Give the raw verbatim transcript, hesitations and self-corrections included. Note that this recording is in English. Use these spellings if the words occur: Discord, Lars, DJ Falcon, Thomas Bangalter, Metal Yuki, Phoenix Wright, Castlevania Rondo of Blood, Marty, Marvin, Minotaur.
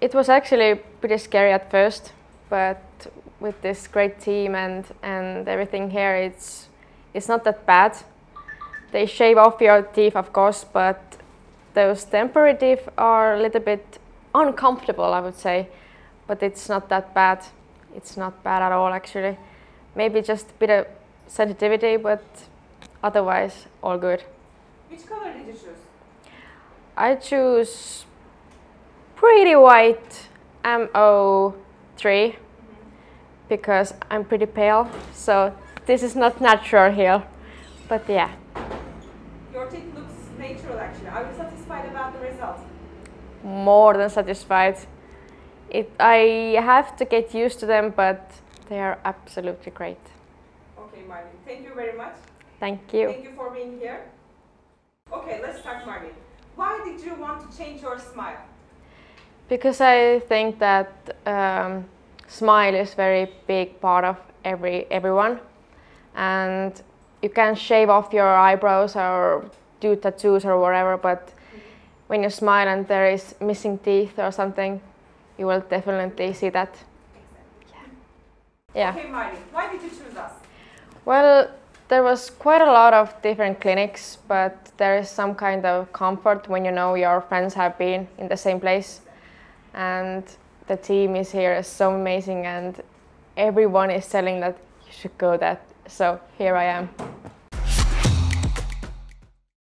It was actually pretty scary at first, but with this great team and, and everything here, it's, it's not that bad. They shave off your teeth, of course, but those temporary teeth are a little bit uncomfortable, I would say. But it's not that bad. It's not bad at all, actually. Maybe just a bit of sensitivity, but otherwise, all good. Which color did you choose? I choose pretty white M O three mm-hmm. because I'm pretty pale, so this is not natural here. But yeah. Your teeth looks natural, actually. Are you satisfied about the results? More than satisfied. It, I have to get used to them, but they are absolutely great. Okay, Marvin, thank you very much. Thank you. Thank you for being here. Okay, let's start, Marvin. Why did you want to change your smile? Because I think that um, smile is very big part of every everyone, and you can shave off your eyebrows or do tattoos or whatever, but when you smile and there is missing teeth or something, you will definitely see that. Exactly. Yeah. Yeah. Okay, Marty, why did you choose us? Well, there was quite a lot of different clinics, but there is some kind of comfort when you know your friends have been in the same place. And the team is here is so amazing, and everyone is telling that you should go that. So here I am.